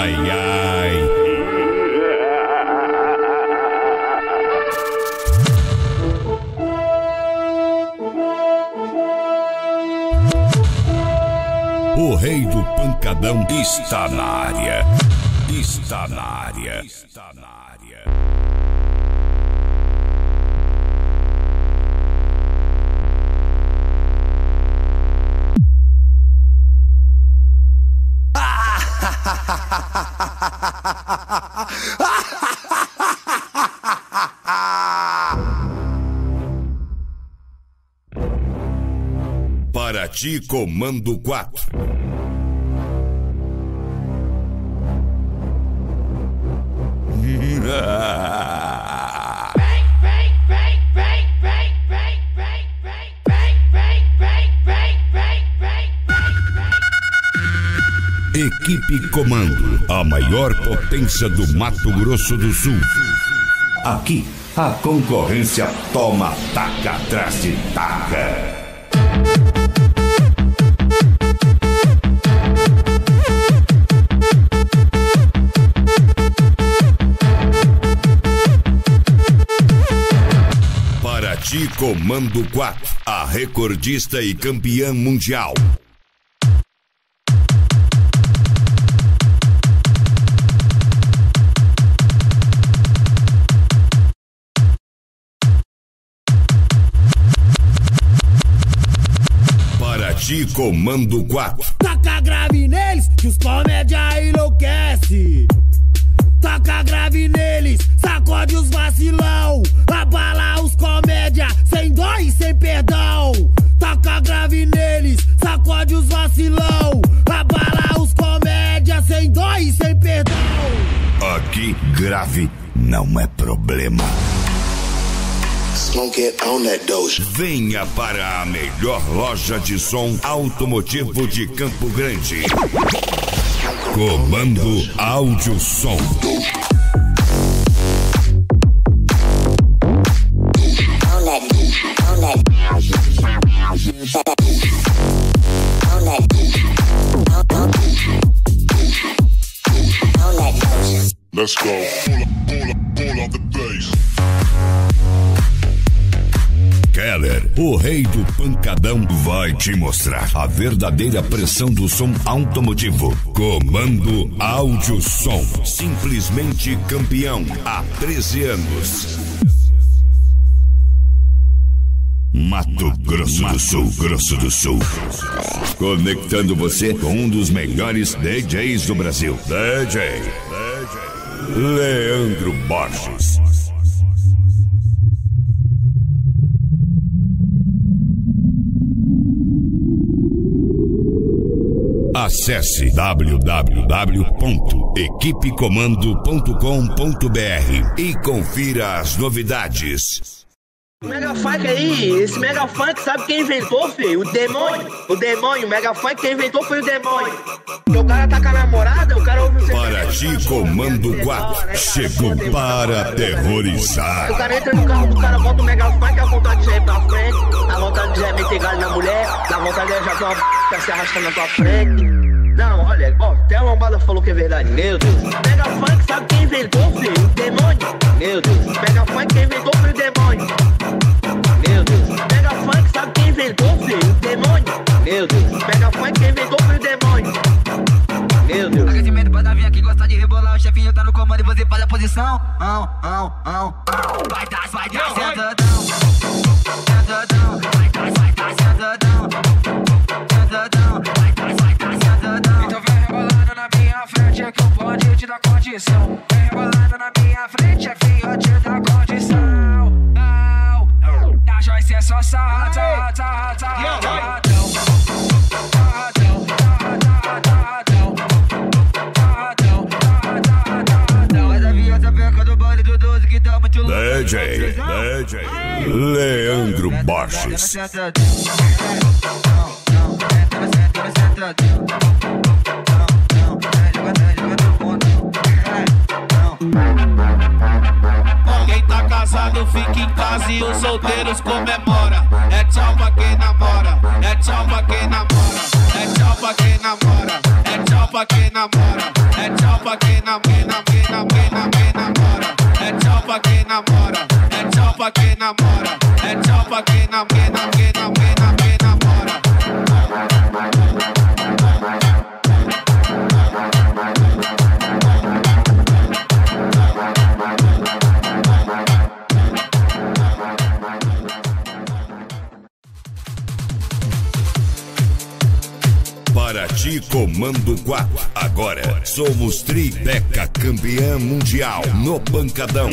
ai, ai. O rei do pancadão está na área. Está na área. Está na área. Parati, Comando 4. Equipe Comando, a maior potência do Mato Grosso do Sul. Aqui, a concorrência toma taca atrás de taca. Parati, Comando 4, a recordista e campeã mundial. Parati, Comando 4. Taca grave neles que os comédia enlouquece. Taca grave neles, sacode os vacilão, abala os comédia, sem dó e sem perdão. Taca grave neles, sacode os vacilão, abala os comédia, sem dó e sem perdão. Aqui grave não é problema. Venha para a melhor loja de som automotivo de Campo Grande. Comando Áudio Som. Let's go. Pull up the bass. Keller, o rei do pancadão, vai te mostrar a verdadeira pressão do som automotivo. Comando Áudio Som, simplesmente campeão há 13 anos. Mato Grosso do Sul, conectando você com um dos melhores DJs do Brasil. DJ Leandro Borges. Acesse www.equipecomando.com.br e confira as novidades. O Megafunk aí, esse Megafunk, sabe quem inventou, filho? O demônio, o Megafunk quem inventou foi o demônio. O cara tá com a namorada, o cara ouve o Parati, Comando 4, chegou para aterrorizar. O cara entra no carro, o cara bota o Megafunk, a vontade de ir pra frente, a vontade de meter galho na mulher, a vontade de já ter uma p*** se arrastando na tua frente. Não, olha, ó, até a lombada falou que é verdade, meu Deus. O Megafunk, sabe quem inventou, filho? O demônio, meu Deus. O Megafunk quem inventou foi o demônio. Meu Deus, Megafunk, sabe quem inventou, filho? O demônio. Meu Deus, Megafunk, quem inventou foi o demônio. Meu Deus. Aquecimento pra vir aqui, gosta de rebolar. O chefinho tá no comando e você faz a posição. Vai dar, sentadão. Vai dar, sentadão. Vai dar, sentadão. Então vem rebolando na minha frente, é que eu pode te dar condição. Vem rebolando na minha frente, é que eu te dar condição. Joyce é só sarradão, sarradão. Essa vinheta perca do bando do 12 que tá muito louco. DJ Leandro Borges. Quem tá casado fica em casa e os solteiros comemora. É tchau pra quem namora, é tchau pra quem namora, é tchau pra quem namora, é tchau pra quem namora, é tchau pra Parati, Comando 4. Agora somos Tribeca, campeã mundial no Pancadão.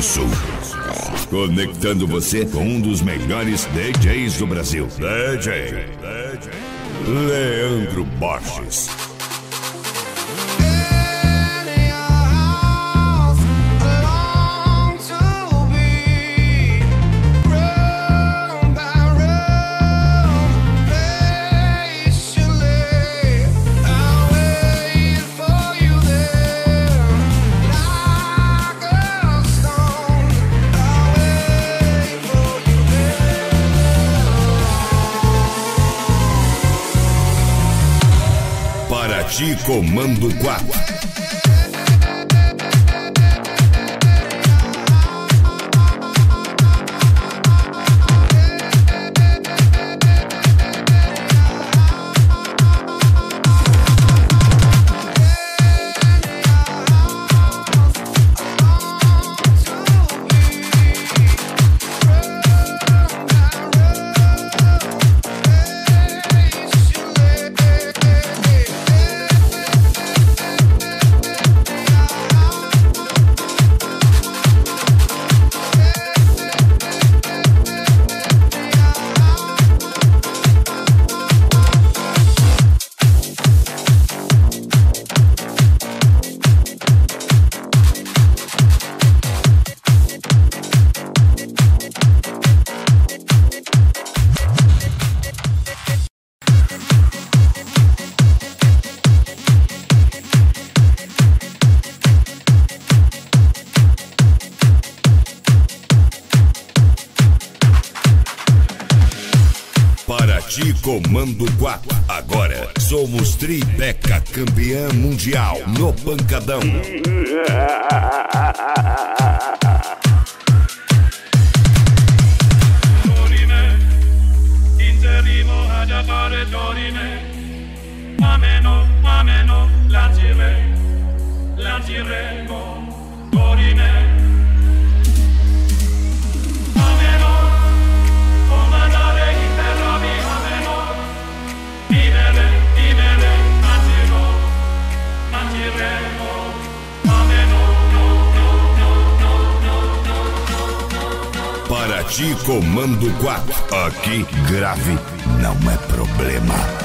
Sul, conectando você com um dos melhores DJs do Brasil, DJ Leandro Borges. De Comando 4. Comando 4. Agora somos Tribeca, campeã mundial no Pancadão. De Comando 4. Aqui grave não é problema.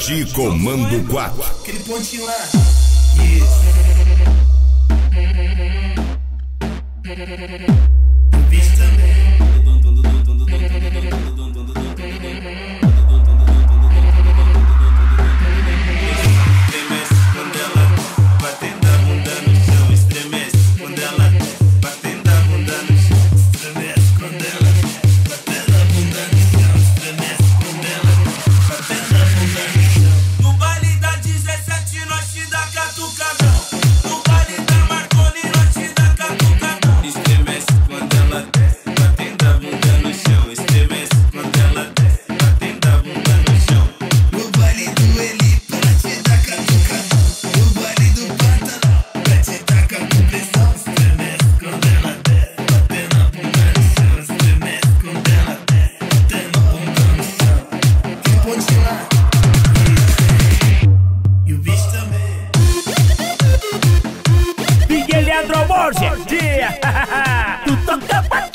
Parati Comando 4. Aquele pontinho lá. O bicho também. DJ Leandro Borges, dia. Tu toca pra caralho.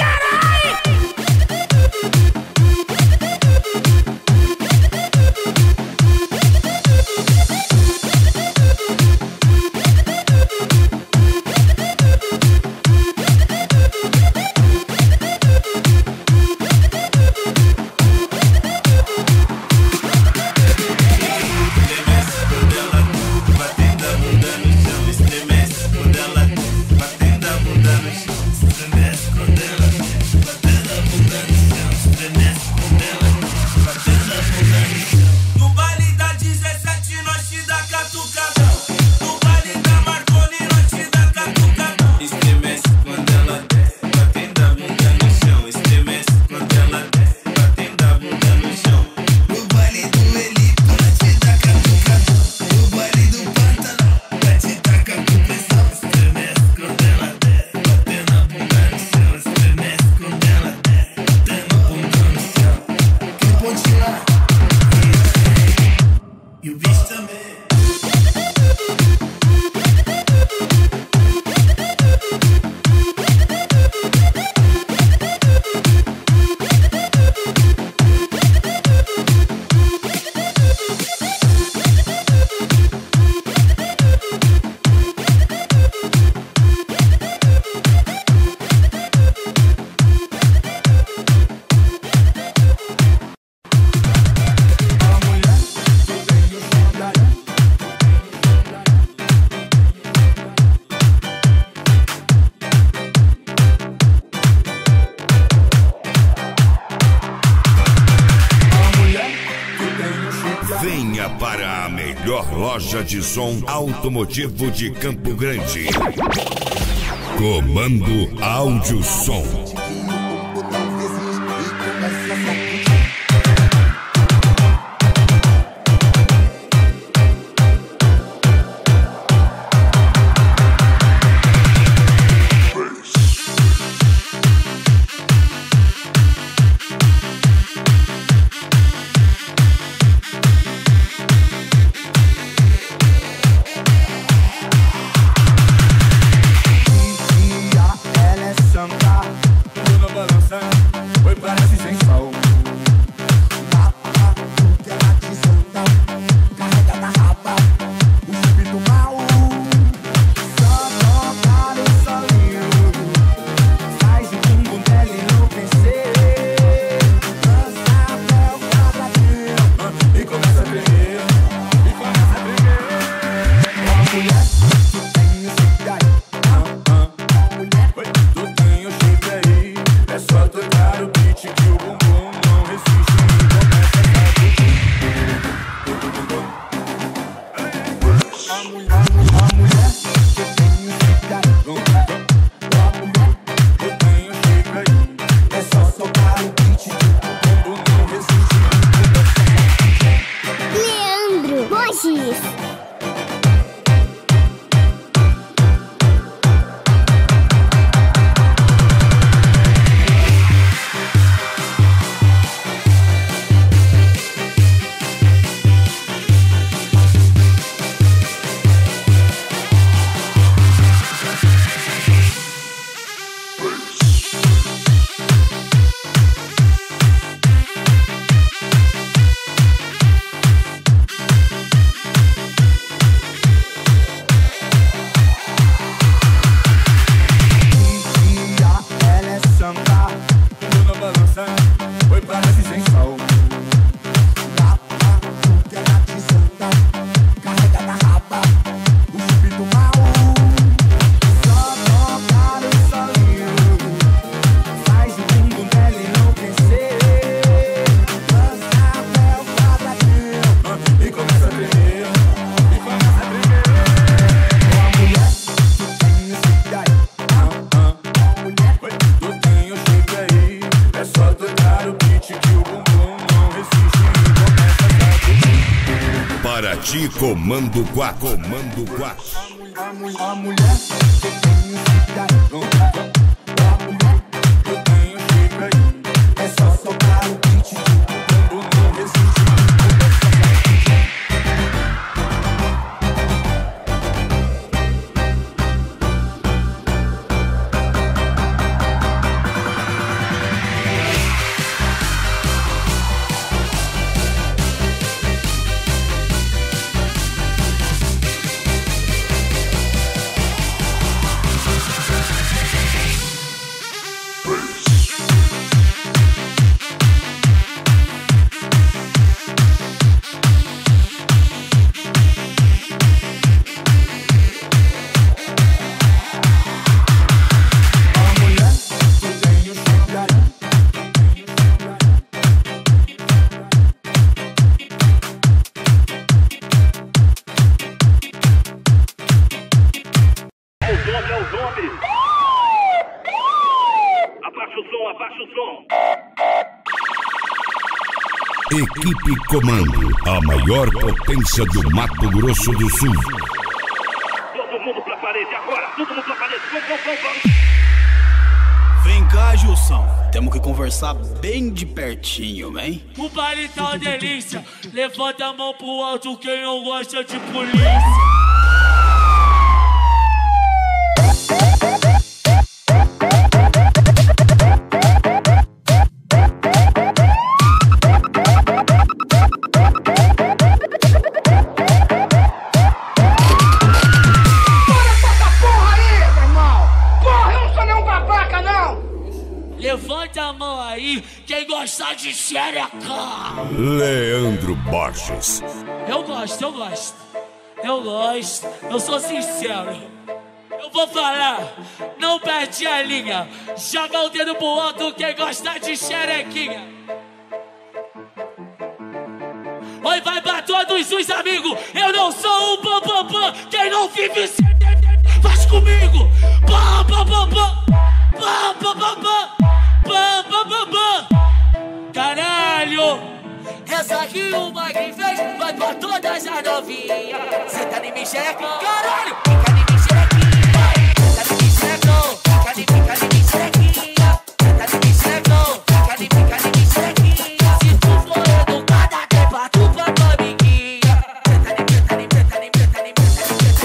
Venha para a melhor loja de som automotivo de Campo Grande. Comando Áudio Som. Comando 4, Comando 4. A mulher que tem cidadão. Equipe Comando, a maior potência do Mato Grosso do Sul. Todo mundo pra parede agora, todo mundo pra parede. Vamos. Vem cá, Gilson. Temos que conversar bem de pertinho, hein? O baile tá uma delícia. Levanta a mão pro alto quem não gosta de polícia. Levanta a mão aí, quem gostar de xereca. Leandro Borges. Eu gosto, eu sou sincero. Eu vou falar, não perdi a linha. Joga o dedo pro alto, quem gostar de xerequinha. Oi, vai pra todos os amigos. Eu não sou um pam-pam-pam. Quem não vive, faz comigo. Pam-pam-pam-pam. Pam-pam-pam-pam. Caralho, essa aqui o Magri fez, vai pra todas as novinhas. Cê tá de mexereca, caralho. Fica de mexerequinha, fica de mexerecão. Fica de mexerequinha, cê tá de mexerecão. Fica de mexerequinha. Se tu for educada, tem pra tu pra tua amiguinha. Cê tá de mexerecão. Fica de mexerequinha.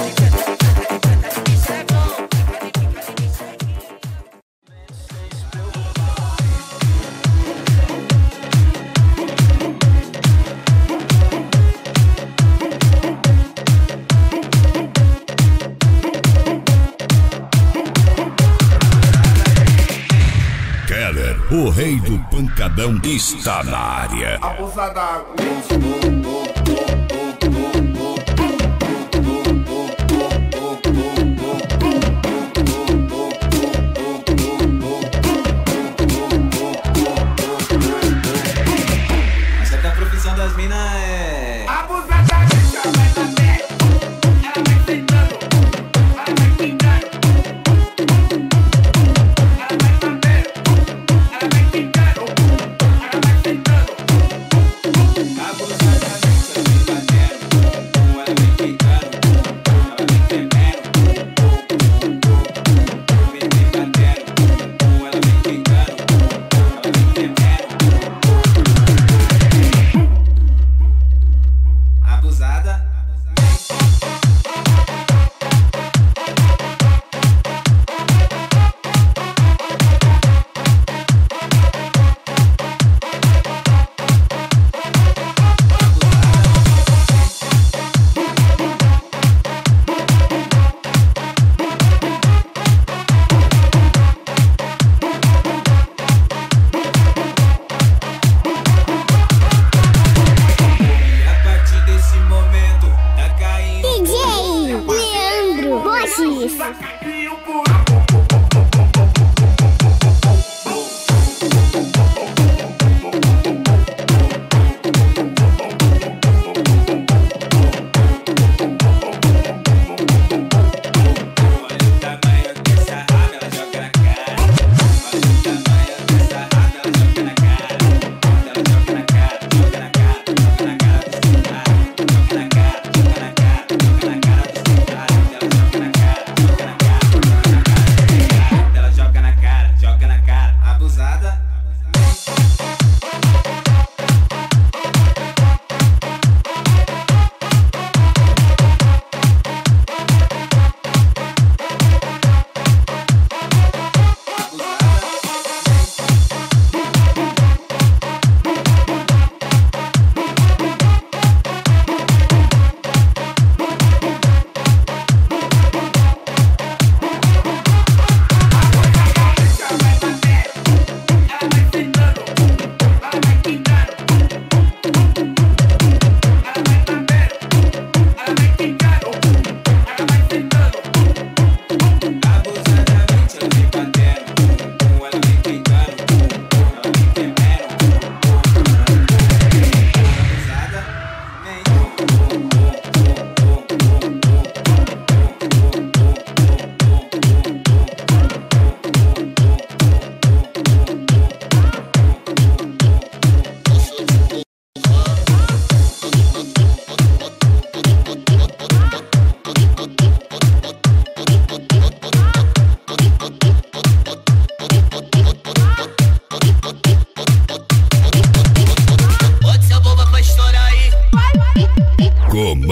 O rei do pancadão está na área. Abusada. Mas é que a profissão das minas é... Abusada. Ela vai sentando, ela vai sentando.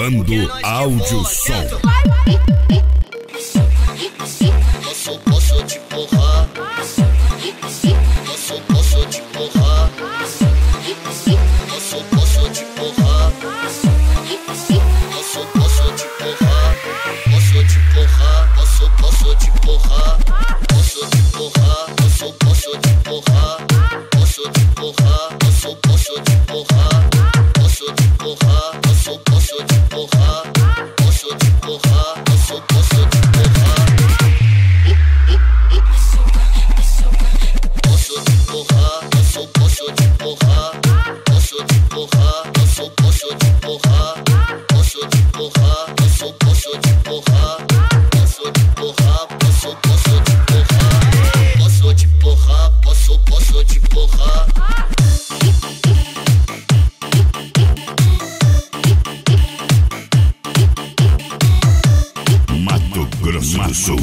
Comando áudio som. Posso te porrar. Posso te porrar. Posso te porrar. Posso te porrar. Posso te porrar. Posso te porrar. Posso te porrar. Posso te porrar. Posso te porrar. Posso te porrar. Posso te porrar. Posso te porrar. Posso te porrar. Posso te porrar. Posso te porrar. Posso te porrar. Posso te porrar. Posso te porrar. Posso te porrar. Posso te porrar. Posso te porrar. Posso te porrar. Posso te porrar. Posso te porrar.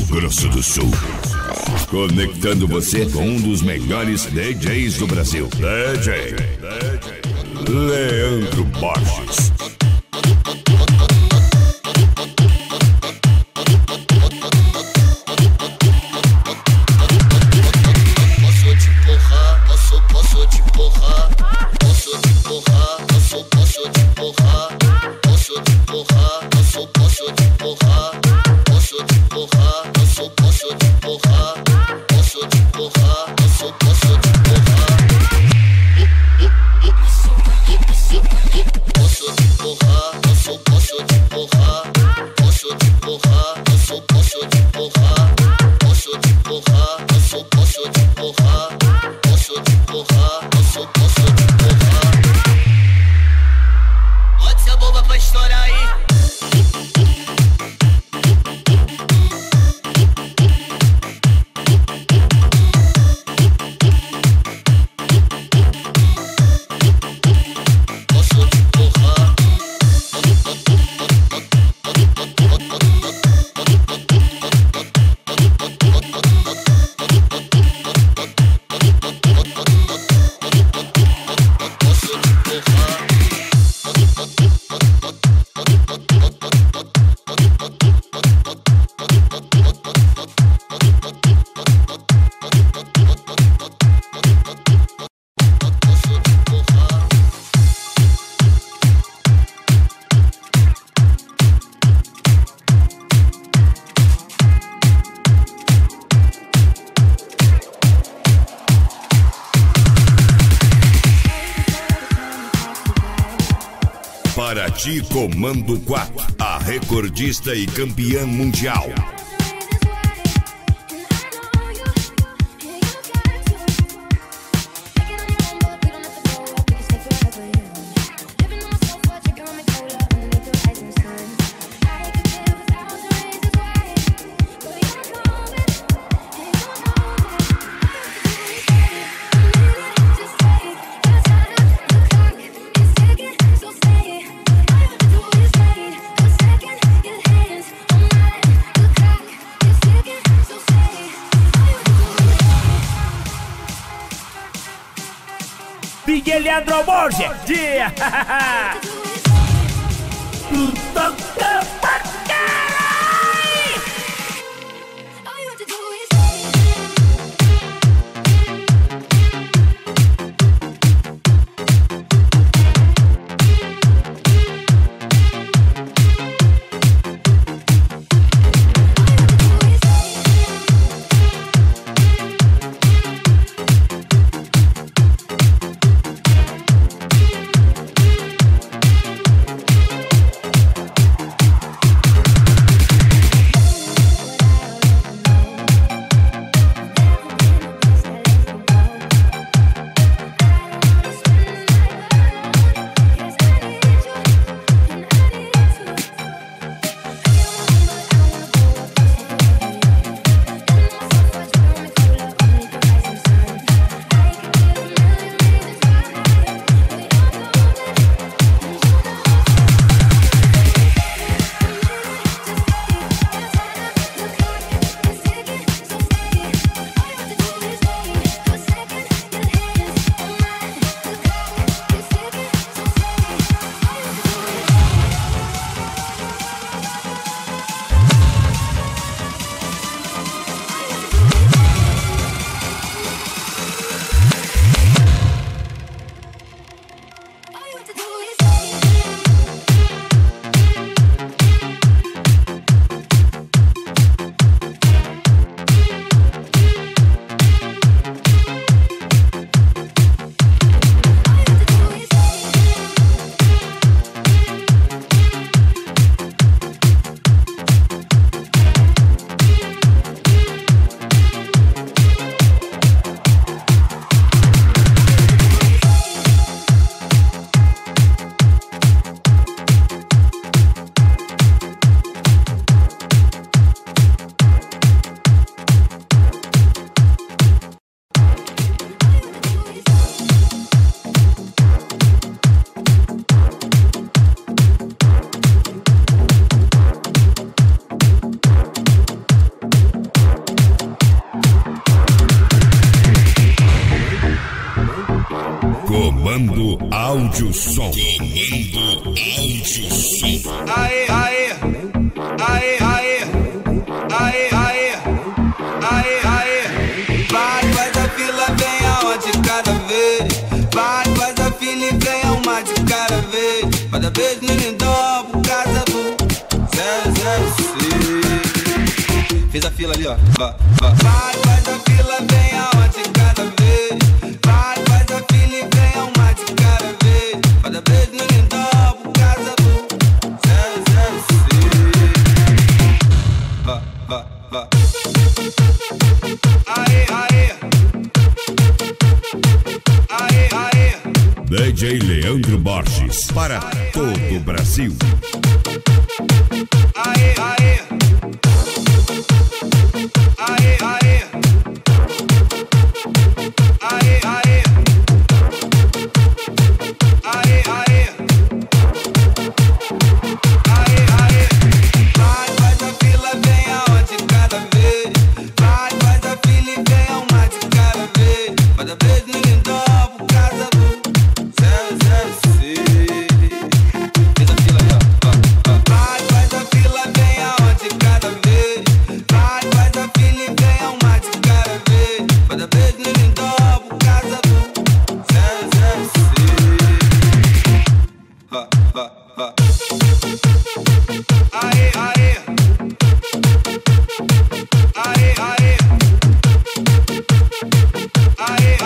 Grosso do Sul, conectando você com um dos melhores DJs do Brasil, DJ Leandro Borges. Parati Comando 4, a recordista e campeã mundial. DJ Leandro Borges, dia! Comando áudio som. Comando áudio som. Aê, aê, aê, aê, aê, aê, aê, aê. Vai, faz a fila, vem uma de cada vez. Vai, faz a fila e vem uma de cada vez. Cada vez no lindão por casa do 006. Fiz a fila ali, ó. Vai, faz a fila, vem uma de cada vez. DJ Leandro Borges para todo o Brasil. Aê, aê, aê, aê, aê, aê, aê, aê, aê, aê. Vai, faz a fila, vem uma de cada vez. Vai, faz a fila e vem uma de cada vez. Faz a vez no lindão por casa do 006. Fez a fila, ó. Vai, faz a fila, vem uma de cada vez. Vai, faz a fila e vem uma de cada vez. Faz a vez no lindão por casa do 006. Aê, aê, aê, aê, aê, aê, aê, aê, aê, aê, aê, aê.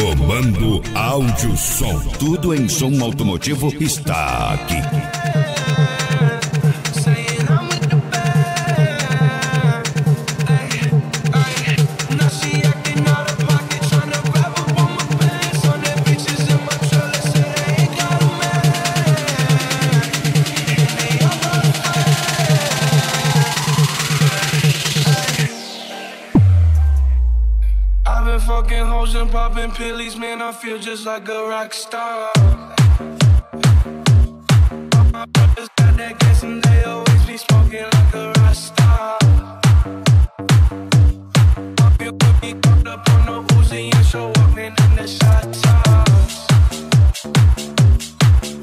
Comando áudio som, tudo em som automotivo está aqui. Fucking hoes and popping pillies, man, I feel just like a rock star. My brothers got that gas and they always be smoking like a rock star. I feel good, be caught up on the Uzi and show up, man, in the shot tops.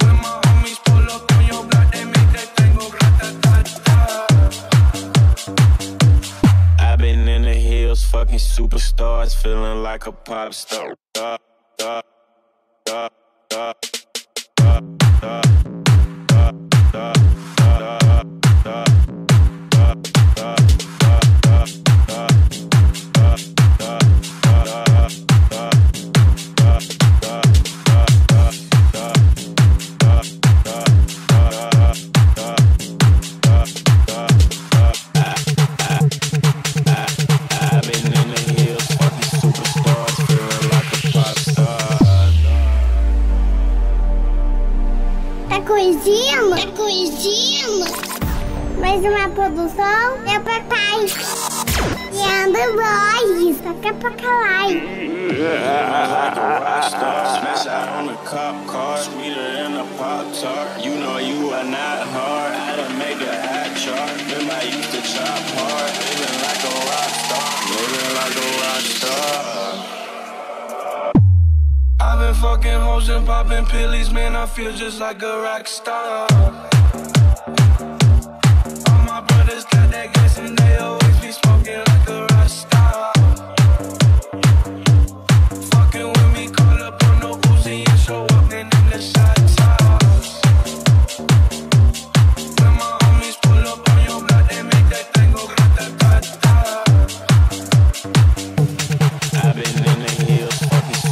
When my homies pull up on your block, they make that thing go ra-ta-ta-ta. I've been in the hills, fucking superstars, feeling like a pop star. Mais uma produção é papai Leandro Borges, toca pra calar. I've been fucking hoes and popping pillies, man, I feel just like a rock star. All my brothers got that gas and they always be smoking like a rock star. Fucking with me, call up on no Uzi and show up, man, in the shot tops. When my homies pull up on your block, they make that thing go ra-ta-ta-ta. I've been in the hills, fucking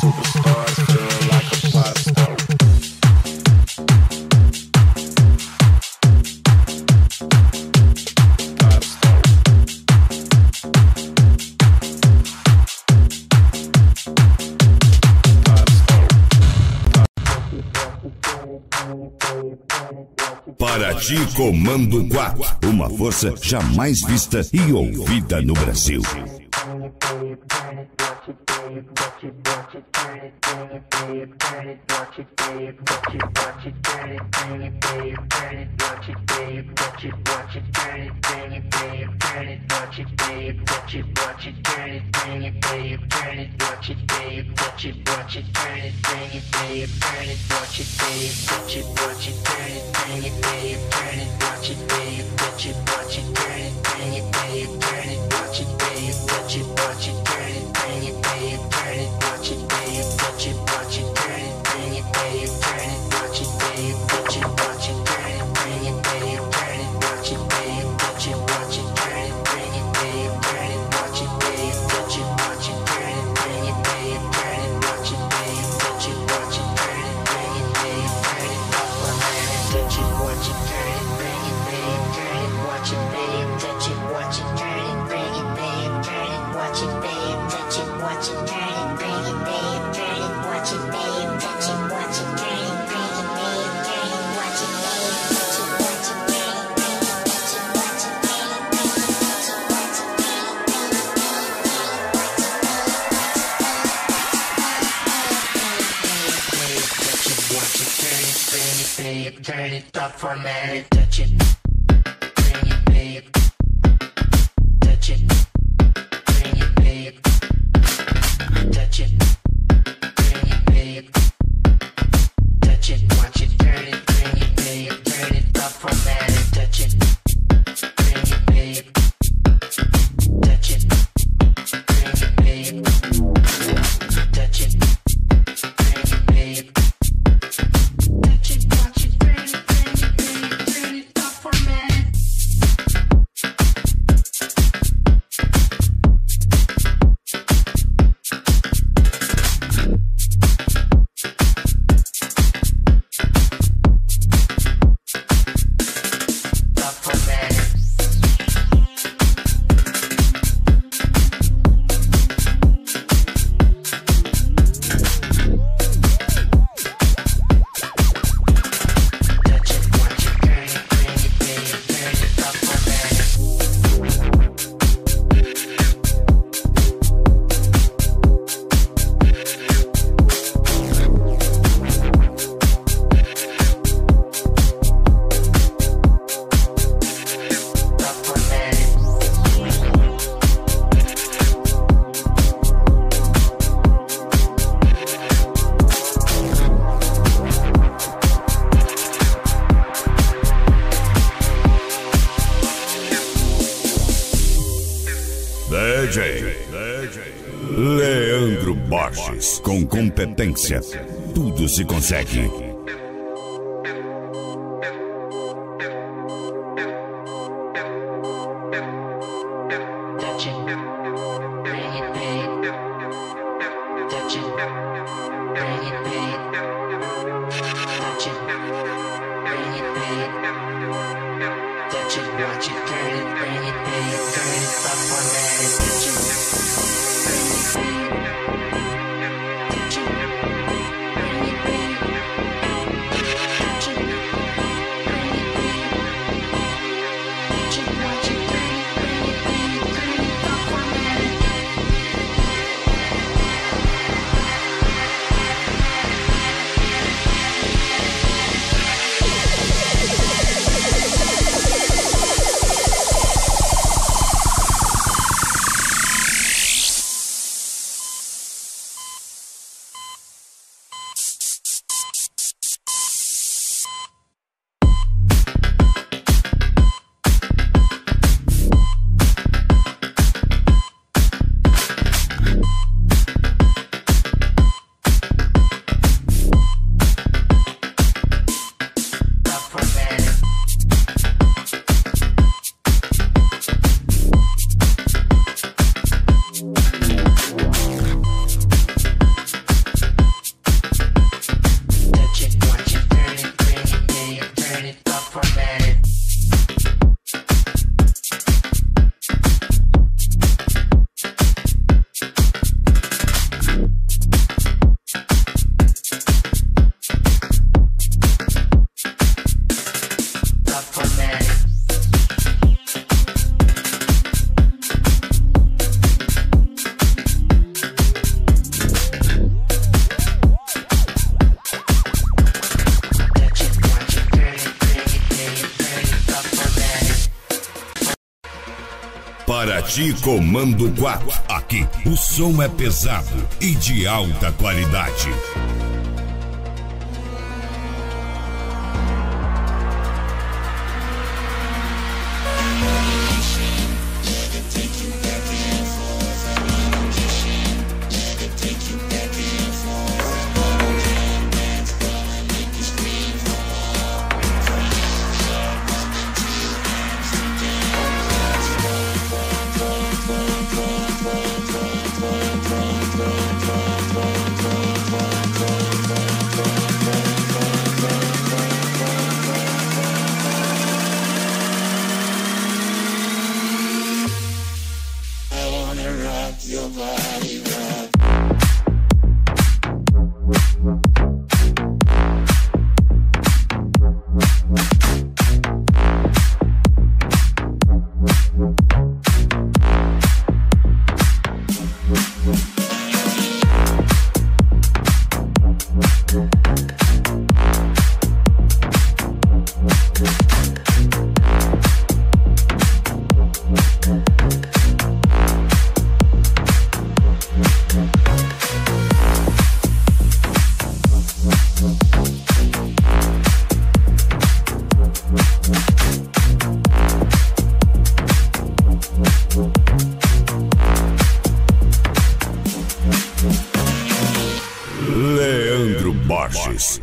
Parati Comando 4, uma força jamais vista e ouvida no Brasil. Com competência, tudo se consegue. Parati Comando 4. Aqui o som é pesado e de alta qualidade.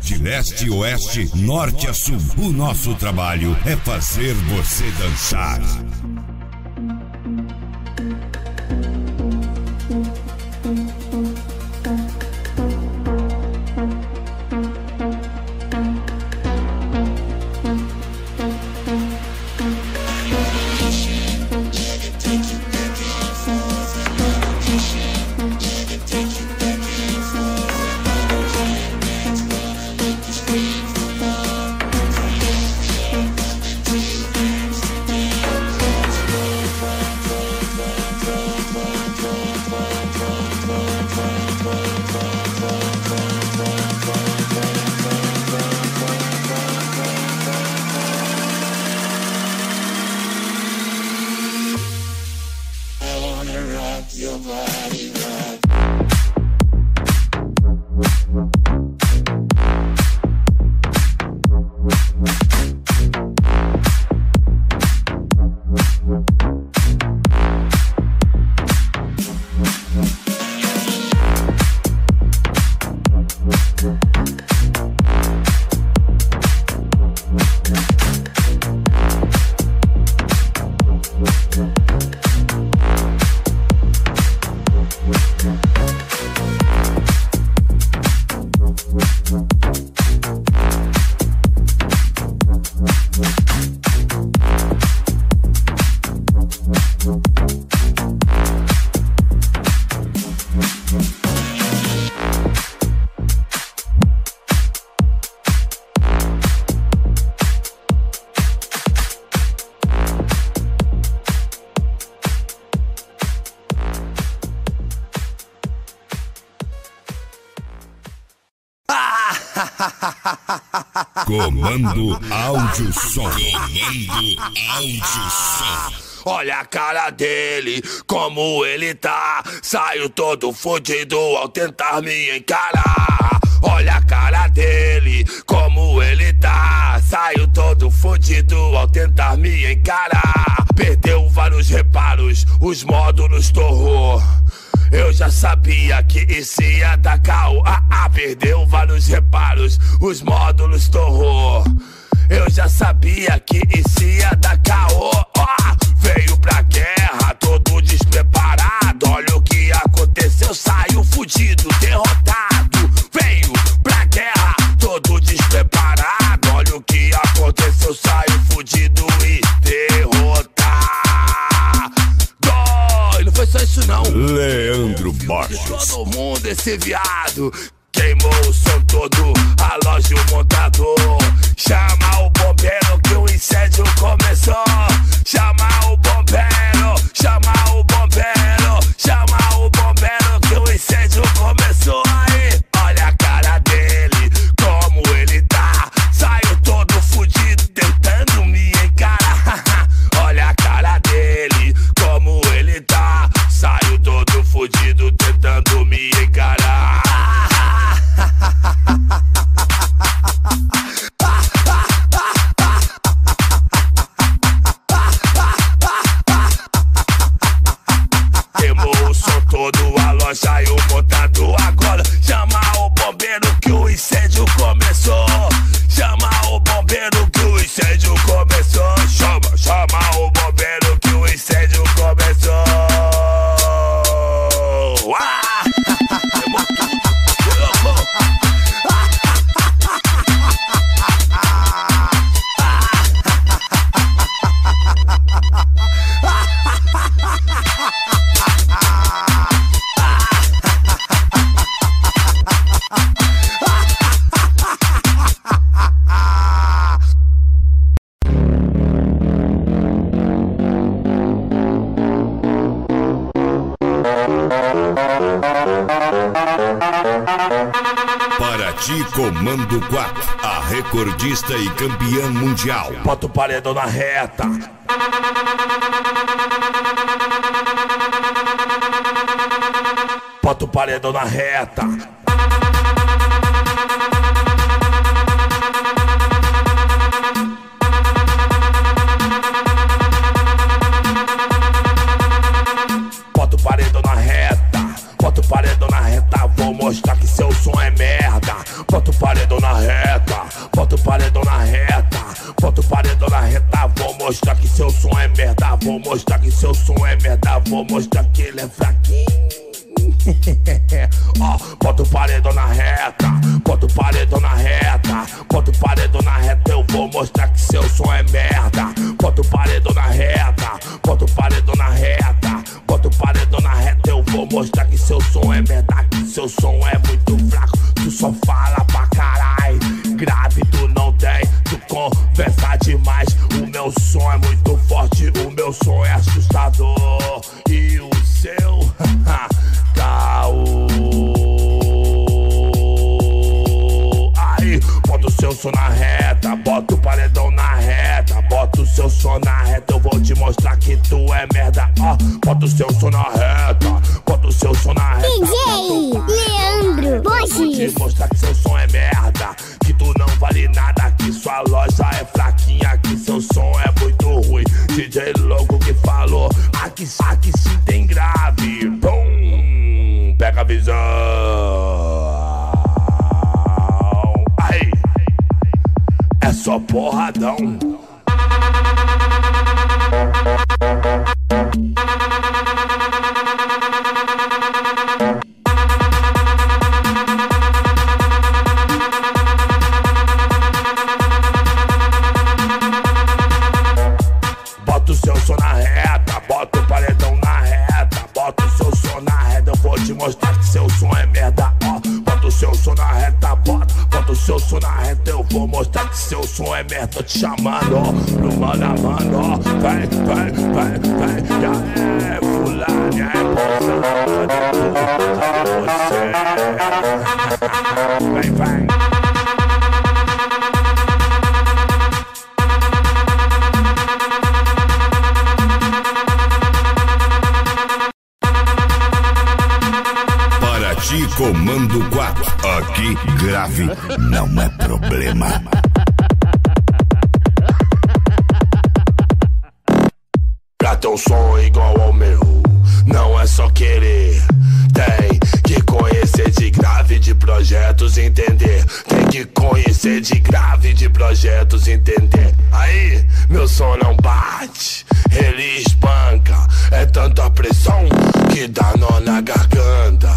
De leste a oeste, norte a sul, o nosso trabalho é fazer você dançar. Comando áudio som. Comando áudio som. Olha a cara dele, como ele tá. Saio todo fudido ao tentar me encarar. Olha a cara dele, como ele tá. Saio todo fudido ao tentar me encarar. Perdeu vários reparos, os módulos torrou. Eu já sabia que isso ia dar caô. Perdeu vários reparos, os módulos torrou. Eu já sabia que isso ia dar caô. Veio pra guerra, todo despreparado. Olha o que aconteceu, saiu fudido, derrotado. Veio pra guerra, todo despreparado. Olha o que aconteceu, saiu fudido e derrotado. Não foi só isso não, Leandro Borges. Todo mundo esse viado. Queimou o som todo, aloja o montador. Chama o bombeiro que o incêndio começou. Chama o bombeiro, chama o bombeiro. Chama o bombeiro que o incêndio começou. Aí, olha a cara dele, como ele tá. Saiu todo fudido tentando me encarar. Olha a cara dele, como ele tá. todo, a loja e o montador. Agora chama o bombeiro que o incêndio começou. Chama o bombeiro que o incêndio começou. Chama, chama o bombeiro que o incêndio começou. Ah! Parati Comando 4, a recordista e campeã mundial. Bota o paredão na reta. Bota o paredão na reta. Bota o paredão na reta. Bota o paredão na reta, vou mostrar que seu som é merda. Bota o paredão na reta, bota o paredão na reta, bota o paredão na reta, vou mostrar que seu som é merda, vou mostrar que seu som é merda, vou mostrar que ele é fraquinho. Ó, oh, bota o paredão na reta, bota o paredão na reta, bota o paredão na reta, eu vou mostrar que seu som é merda. Bota o paredão na reta, bota o paredão na reta, bota o paredão na reta, eu vou mostrar que seu som é merda, que seu som é muito fraco. Tu só fala pra caralho, grave tu não tem, tu conversa demais. O meu som é muito forte, o meu som é assustador. E o seu... Aí, bota o seu som na reta, bota o paredão na reta, bota o seu som na reta, eu vou te mostrar que tu é merda. Ó, bota o seu som na reta, bota o seu som na reta. DJ Leandro Borges, eu vou te mostrar que seu som é merda, que tu não vale nada, que sua loja é fraquinha, que seu som é muito ruim. DJ louco que falou, aqui sim tem grave. Bum, pega a visão. Aí, é só porradão. Bota o seu som na reta, bota o paredão na reta, bota o seu som na reta, eu vou te mostrar que seu som é merda. Bota o seu som na reta, bota o seu som na reta, eu vou mostrar que seu som é merda. Tô te chamando, ó, no mano a mano, ó. Vai, já é fulano, já é moça, cadê você? Vai. Comando 4, aqui grave não é problema. Pra ter um som igual ao meu, não é só querer. Tem que conhecer de grave, de projetos, entender. Tem que conhecer de grave, de projetos, entender. Aí, meu som não bate, ele espanca. É tanta pressão que dá nó na garganta.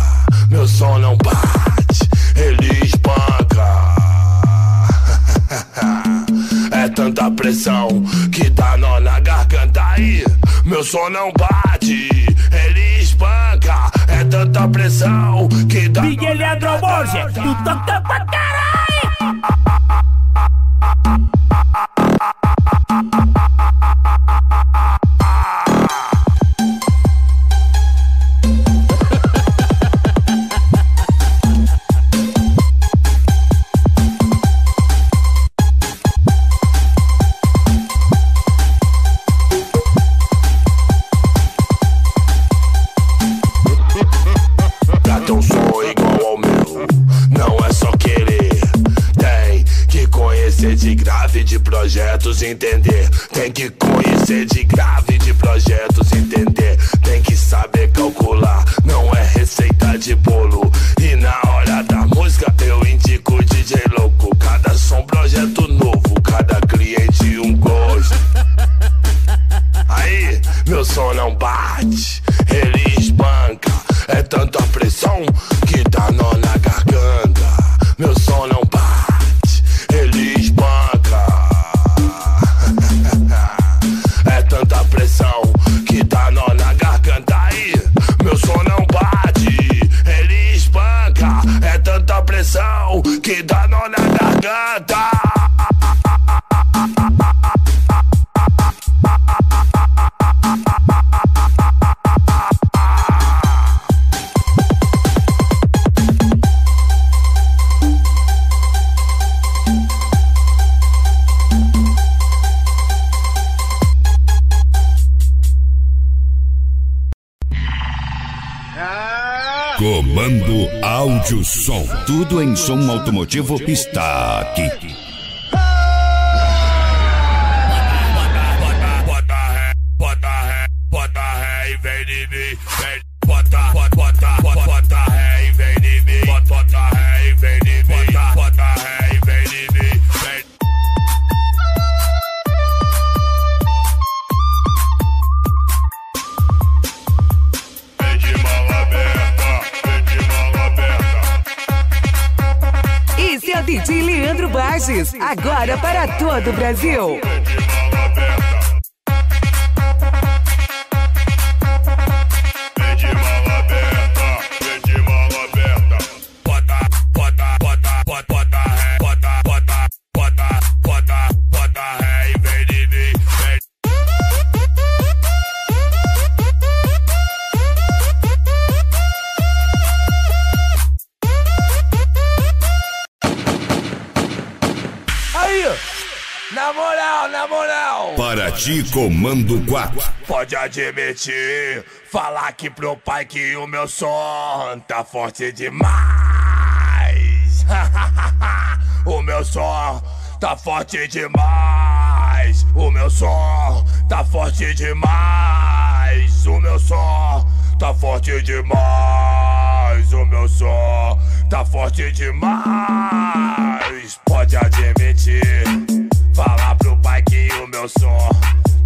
Meu som não bate, ele espanca. É tanta pressão que dá nó na garganta. Aí, meu som não bate, ele espanca. É tanta pressão que dá nó na garganta. DJ Leandro Borges, tu toca pra caralho. Projetos entender, tem que conhecer de grave, de projetos entender, tem que saber calcular, não é bate, ele espanca. É tanta pressão que dá nó na garganta. Meu som não bate, ele espanca. É tanta pressão que dá nó na garganta. Aí, meu som não bate, ele espanca. É tanta pressão que dá nó na garganta. Comando áudio som. Tudo em som automotivo está aqui. DJ Leandro Borges, agora para todo o Brasil. Parati, Comando 4. Pode admitir, falar aqui pro pai que o meu som tá forte demais. O meu som tá forte demais. O meu som tá forte demais. O meu som tá forte demais. O meu som tá forte demais. Pode admitir, falar pro pai que o meu som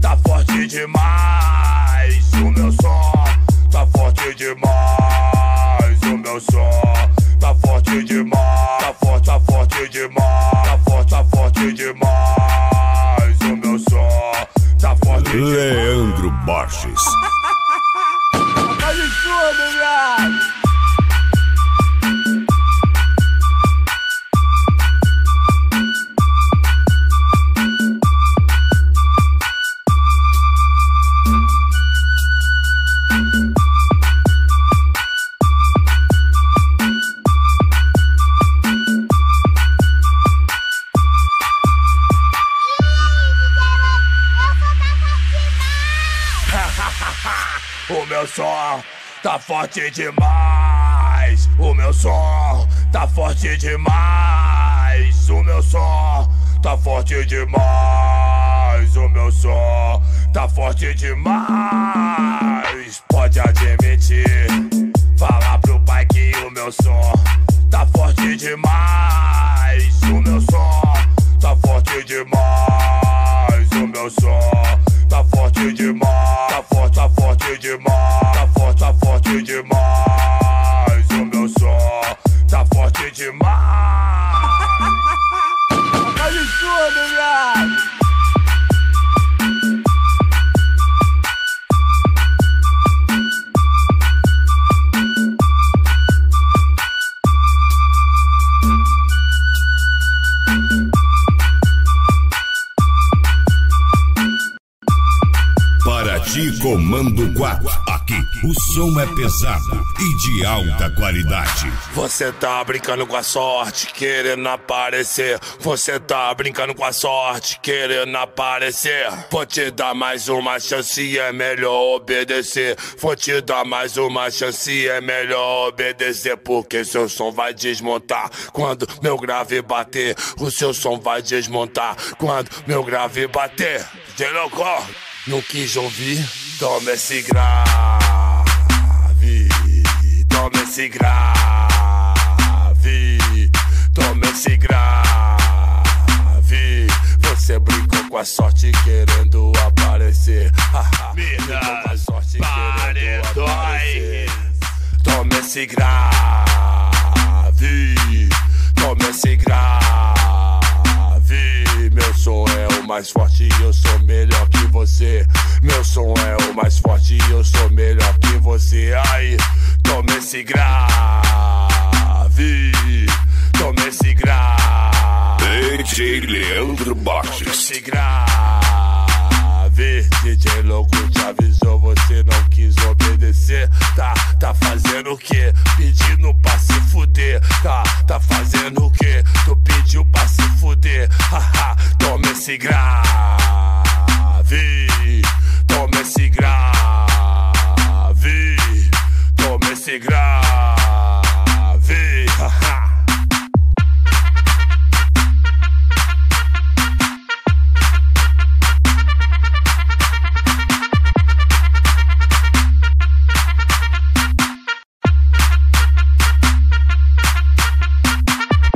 tá forte demais. O meu som tá forte demais. O meu som tá forte demais. Tá forte demais. Tá forte demais. O meu som tá forte demais. Leandro Borges. Tá de tudo, viado. O meu som tá forte demais. O meu som tá forte demais. O meu som tá forte demais. O meu som tá forte demais. Pode admitir, falar pro pai que o meu som tá forte demais. O meu som tá forte demais. O meu som tá forte demais, tá forte demais, tá forte demais, o meu som tá forte demais. Tá de tudo, viado. Comando 4, aqui o som é pesado e de alta qualidade. Você tá brincando com a sorte, querendo aparecer. Você tá brincando com a sorte, querendo aparecer. Vou te dar mais uma chance, é melhor obedecer. Vou te dar mais uma chance, é melhor obedecer. Porque seu som vai desmontar quando meu grave bater. O seu som vai desmontar quando meu grave bater. De louco. Não quis ouvir, toma esse grave, você Cê brincou com a sorte querendo aparecer. Brincou com a sorte querendo aparecer. Toma esse grave, toma esse grave. Meu som é o mais forte e eu sou melhor que você. Meu som é o mais forte e eu sou melhor que você. Ai, toma esse grave, toma esse grave. DJ Leandro Borges. Toma esse grave. DJ louco te avisou, você não quis obedecer. Tá fazendo o que? Pedindo pra se fuder. Tá fazendo o que? Tu pediu pra se fuder. Haha, toma esse grave, toma esse grave, toma esse grave. Haha.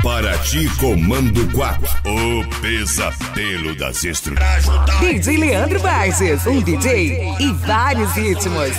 Parati Comando 4, o pesadelo das estruturas. DJ Leandro Borges, um DJ e vários ritmos.